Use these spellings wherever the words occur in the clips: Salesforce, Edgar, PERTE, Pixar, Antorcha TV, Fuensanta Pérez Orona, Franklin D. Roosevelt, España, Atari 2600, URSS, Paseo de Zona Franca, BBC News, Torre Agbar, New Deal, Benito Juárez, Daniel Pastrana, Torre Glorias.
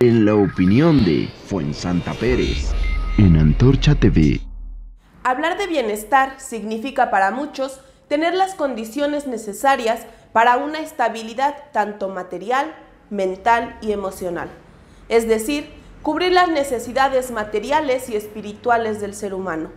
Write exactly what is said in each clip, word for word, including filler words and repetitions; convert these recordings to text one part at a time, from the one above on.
En la opinión de Fuensanta Pérez, en Antorcha T V. Hablar de bienestar significa para muchos tener las condiciones necesarias para una estabilidad tanto material, mental y emocional. Es decir, cubrir las necesidades materiales y espirituales del ser humano.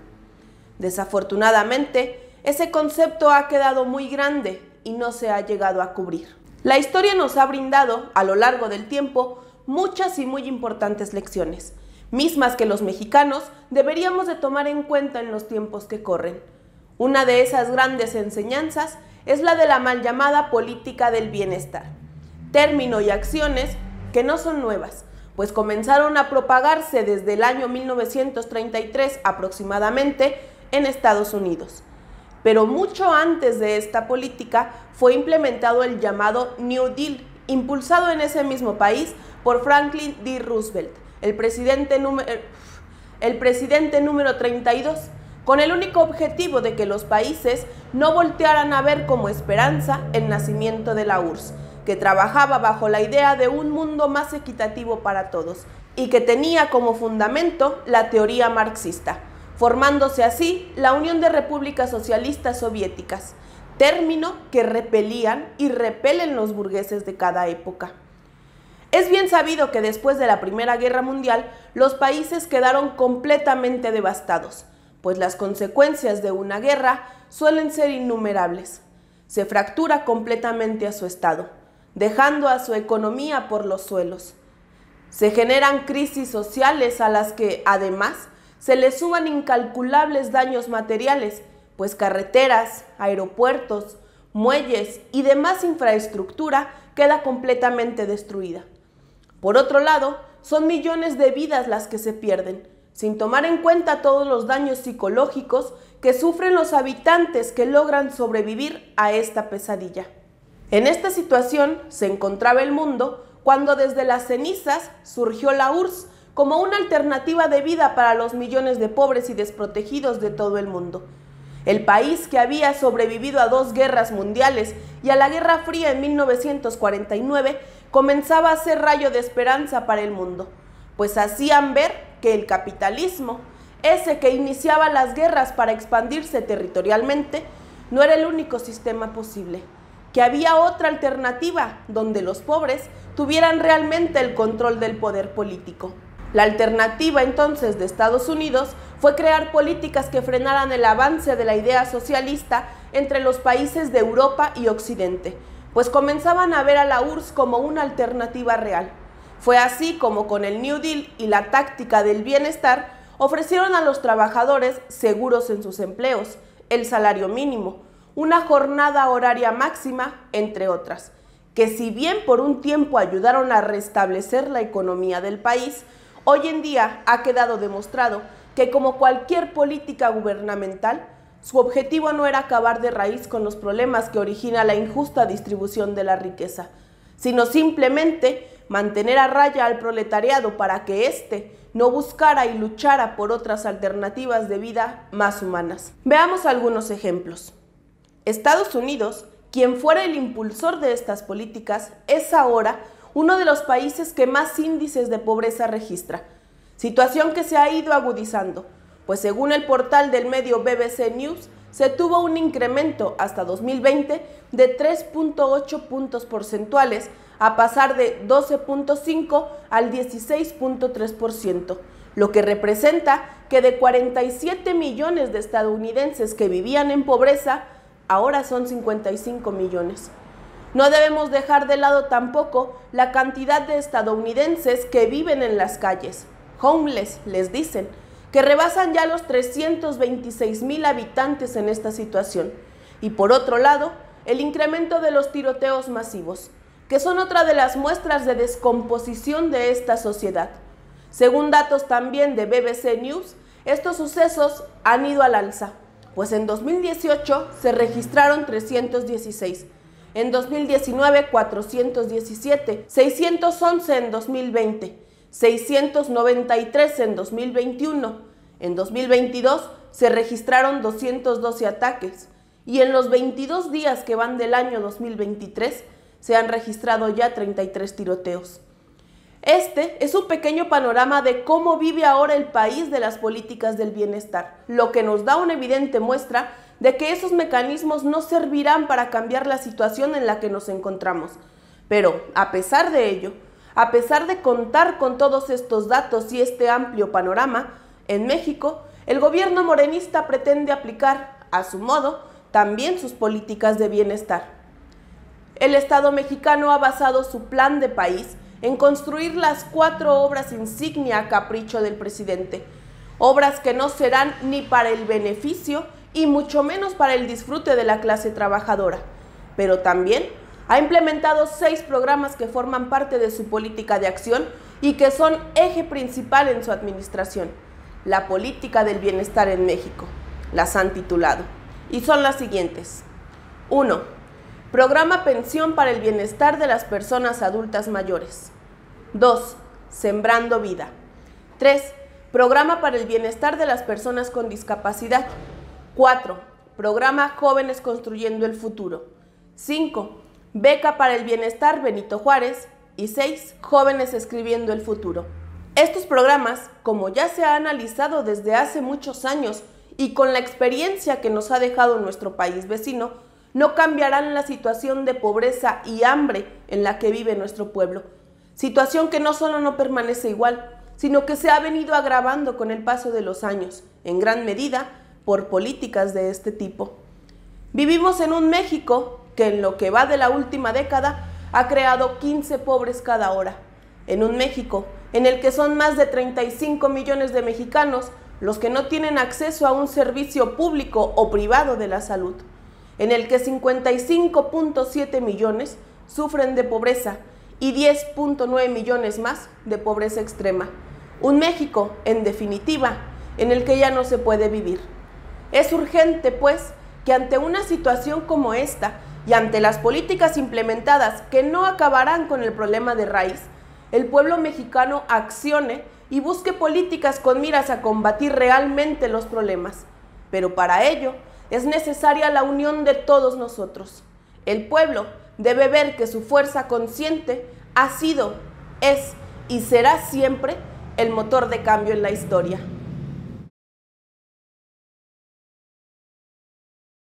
Desafortunadamente, ese concepto ha quedado muy grande y no se ha llegado a cubrir. La historia nos ha brindado, a lo largo del tiempo, muchas y muy importantes lecciones, mismas que los mexicanos deberíamos de tomar en cuenta en los tiempos que corren. Una de esas grandes enseñanzas es la de la mal llamada política del bienestar, término y acciones que no son nuevas, pues comenzaron a propagarse desde el año mil novecientos treinta y tres aproximadamente en Estados Unidos. Pero mucho antes de esta política fue implementado el llamado New Deal, impulsado en ese mismo país por Franklin D. Roosevelt, el presidente, el presidente número treinta y dos, con el único objetivo de que los países no voltearan a ver como esperanza el nacimiento de la U R S S, que trabajaba bajo la idea de un mundo más equitativo para todos y que tenía como fundamento la teoría marxista, formándose así la Unión de Repúblicas Socialistas Soviéticas, término que repelían y repelen los burgueses de cada época. Es bien sabido que después de la Primera Guerra Mundial, los países quedaron completamente devastados, pues las consecuencias de una guerra suelen ser innumerables. Se fractura completamente a su Estado, dejando a su economía por los suelos. Se generan crisis sociales a las que, además, se les suman incalculables daños materiales, pues carreteras, aeropuertos, muelles y demás infraestructura queda completamente destruida. Por otro lado, son millones de vidas las que se pierden, sin tomar en cuenta todos los daños psicológicos que sufren los habitantes que logran sobrevivir a esta pesadilla. En esta situación se encontraba el mundo cuando desde las cenizas surgió la U R S S como una alternativa de vida para los millones de pobres y desprotegidos de todo el mundo. El país que había sobrevivido a dos guerras mundiales y a la Guerra Fría en mil novecientos cuarenta y nueve comenzaba a ser rayo de esperanza para el mundo, pues hacían ver que el capitalismo, ese que iniciaba las guerras para expandirse territorialmente, no era el único sistema posible, que había otra alternativa donde los pobres tuvieran realmente el control del poder político. La alternativa entonces de Estados Unidos fue crear políticas que frenaran el avance de la idea socialista entre los países de Europa y Occidente, pues comenzaban a ver a la U R S S como una alternativa real. Fue así como con el New Deal y la táctica del bienestar ofrecieron a los trabajadores seguros en sus empleos, el salario mínimo, una jornada horaria máxima, entre otras, que si bien por un tiempo ayudaron a restablecer la economía del país, hoy en día ha quedado demostrado que, como cualquier política gubernamental, su objetivo no era acabar de raíz con los problemas que origina la injusta distribución de la riqueza, sino simplemente mantener a raya al proletariado para que éste no buscara y luchara por otras alternativas de vida más humanas. Veamos algunos ejemplos. Estados Unidos, quien fuera el impulsor de estas políticas, es ahora uno de los países que más índices de pobreza registra, situación que se ha ido agudizando, pues según el portal del medio B B C News, se tuvo un incremento hasta dos mil veinte de tres punto ocho puntos porcentuales, a pasar de doce punto cinco al dieciséis punto tres por ciento, lo que representa que de cuarenta y siete millones de estadounidenses que vivían en pobreza, ahora son cincuenta y cinco millones. No debemos dejar de lado tampoco la cantidad de estadounidenses que viven en las calles, homeless les dicen, que rebasan ya los trescientos veintiséis mil habitantes en esta situación. Y por otro lado, el incremento de los tiroteos masivos, que son otra de las muestras de descomposición de esta sociedad. Según datos también de B B C News, estos sucesos han ido al alza, pues en dos mil dieciocho se registraron trescientos dieciséis. En dos mil diecinueve, cuatrocientos diecisiete, seiscientos once en dos mil veinte, seiscientos noventa y tres en dos mil veintiuno, en dos mil veintidós se registraron doscientos doce ataques y en los veintidós días que van del año dos mil veintitrés se han registrado ya treinta y tres tiroteos. Este es un pequeño panorama de cómo vive ahora el país de las políticas del bienestar, lo que nos da una evidente muestra de que esos mecanismos no servirán para cambiar la situación en la que nos encontramos. Pero, a pesar de ello, a pesar de contar con todos estos datos y este amplio panorama, en México, el gobierno morenista pretende aplicar, a su modo, también sus políticas de bienestar. El Estado mexicano ha basado su plan de país en construir las cuatro obras insignia a capricho del presidente, obras que no serán ni para el beneficio y mucho menos para el disfrute de la clase trabajadora, pero también ha implementado seis programas que forman parte de su política de acción y que son eje principal en su administración. La política del bienestar en México, las han titulado, y son las siguientes. uno. Programa Pensión para el Bienestar de las Personas Adultas Mayores. dos. Sembrando Vida. tres. Programa para el Bienestar de las Personas con Discapacidad. cuatro. Programa Jóvenes Construyendo el Futuro. cinco. Beca para el Bienestar Benito Juárez. Y seis. Jóvenes Escribiendo el Futuro. Estos programas, como ya se ha analizado desde hace muchos años y con la experiencia que nos ha dejado nuestro país vecino, no cambiarán la situación de pobreza y hambre en la que vive nuestro pueblo, situación que no solo no permanece igual, sino que se ha venido agravando con el paso de los años, en gran medida por políticas de este tipo. Vivimos en un México que en lo que va de la última década ha creado quince pobres cada hora, en un México en el que son más de treinta y cinco millones de mexicanos los que no tienen acceso a un servicio público o privado de la salud, en el que cincuenta y cinco punto siete millones sufren de pobreza y diez punto nueve millones más de pobreza extrema. Un México, en definitiva, en el que ya no se puede vivir. Es urgente, pues, que ante una situación como esta y ante las políticas implementadas que no acabarán con el problema de raíz, el pueblo mexicano accione y busque políticas con miras a combatir realmente los problemas. Pero para ello, es necesaria la unión de todos nosotros. El pueblo debe ver que su fuerza consciente ha sido, es y será siempre el motor de cambio en la historia.